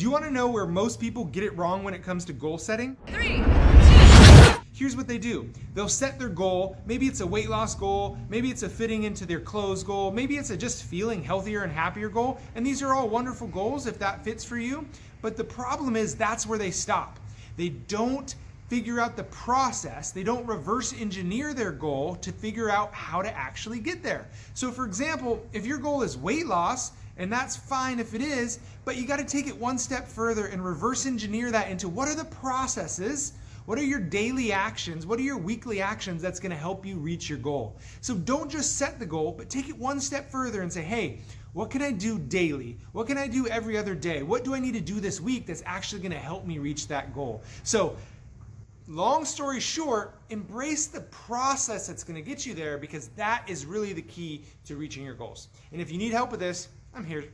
Do you want to know where most people get it wrong when it comes to goal setting? 3, 2, 1. Here's what they do. They'll set their goal. Maybe it's a weight loss goal. Maybe it's a fitting into their clothes goal. Maybe it's a just feeling healthier and happier goal. And these are all wonderful goals if that fits for you. But the problem is that's where they stop. They don't figure out the process. They don't reverse engineer their goal to figure out how to actually get there. So for example, if your goal is weight loss, and that's fine if it is, but you got to take it one step further and reverse engineer that into what are the processes, what are your daily actions, what are your weekly actions that's going to help you reach your goal. So don't just set the goal, but take it one step further and say, hey, what can I do daily? What can I do every other day? What do I need to do this week that's actually going to help me reach that goal? So long story short, embrace the process that's going to get you there, because that is really the key to reaching your goals. And if you need help with this, I'm here.